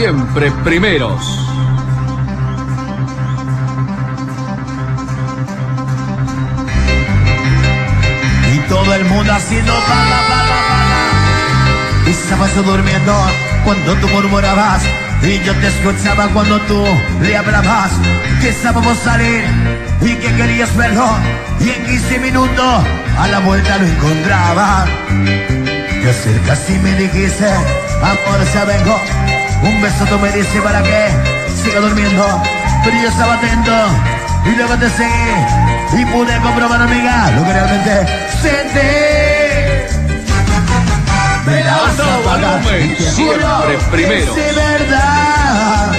Siempre primeros. Y todo el mundo haciendo bala, bala, bala. Y estabas durmiendo cuando tú murmurabas, y yo te escuchaba cuando tú le hablabas, que estábamos salir y que querías verlo, y en 15 minutos a la vuelta lo encontraba. Te acercas y me dijiste, amor, ya vengo. Un beso tú me dices para que siga durmiendo, pero yo estaba atento y luego te seguí, y pude comprobar, amiga, lo que realmente sentí. Me la vas a pagar, y te juro primero. Es verdad.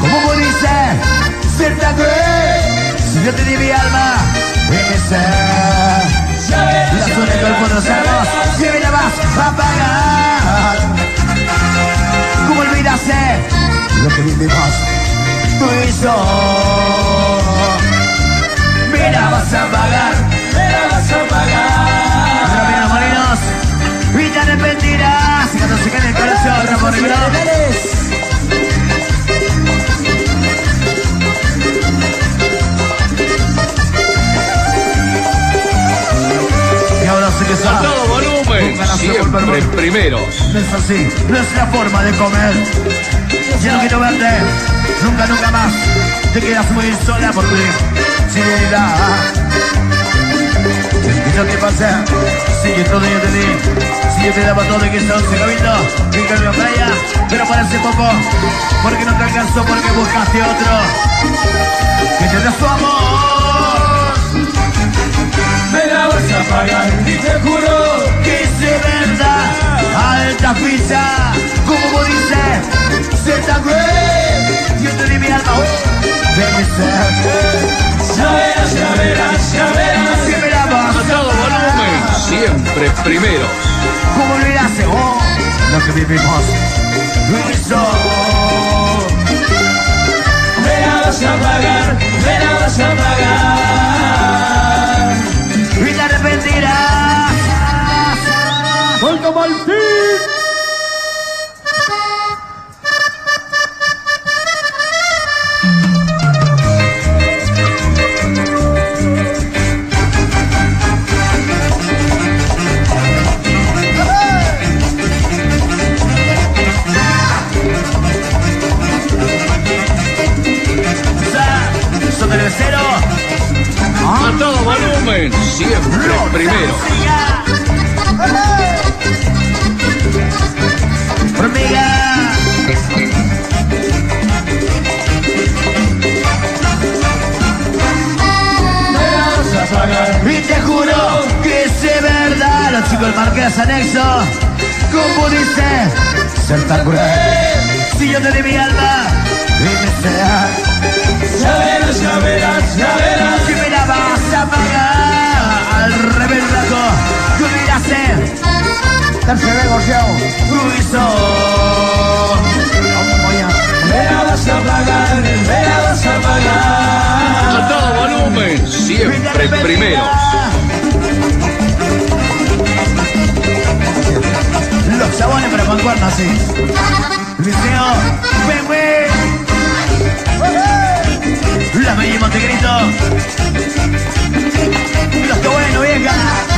¿Cómo pudiste ser tan cruel? Si yo te di mi alma y mi ser, la zona del cuerpo no sabemos si me la vas a pagar. ¿Cómo olvidaste lo que vivimos tú y yo? Me la vas a pagar, me la vas a pagar. Ramiro Molinos, y te arrepentirás. Y cuando se quede el corazón, Ramón Rivero. Y ahora sí que son siempre primeros. Es así, nuestra forma de comer. Ya no quiero verte nunca, nunca más. Te quedas muy sola por mi ciudad. ¿Qué te pasa? Si yo todo yo te di, si yo te daba todo, que son 11 cabildos, que cambió playa, pero parece poco, porque no te alcanzó, porque buscaste otro que te dé su amor. Me la vas a pagar y te juro que es verdad. Alta ficha, como dice, se está cruel. Yo te di mi alma, de mi ser. Ya verás, ya verás, ya verás. Si me la vas a todo volumen, siempre primero. Como olvidarse, oh, lo que vivimos, Luis. Me la vas a pagar, me la vas a pagar. Y te arrepentirás. ¡Volta Martín! ¡Son del cero! ¡A todo volumen! ¡Siempre primero! Hormiga, me vas a pagar y te juro que es verdad. Los chicos del Marqués Anexo, ¿cómo dice ser tan cruel? Si yo te di mi alma y mi ser, ya verás, ya verás, ya verás. Si me la vas a pagar. Al revés, loco, ¿qué hubiera ser? Tercer negociado, Luiso. Me la vas a pagar, me la vas a pagar. A todo volumen, siempre primeros. Los chabones para mancuernas, sí. Liceo, Pepe. La Bella y Montecristo. Los que bueno, vieja.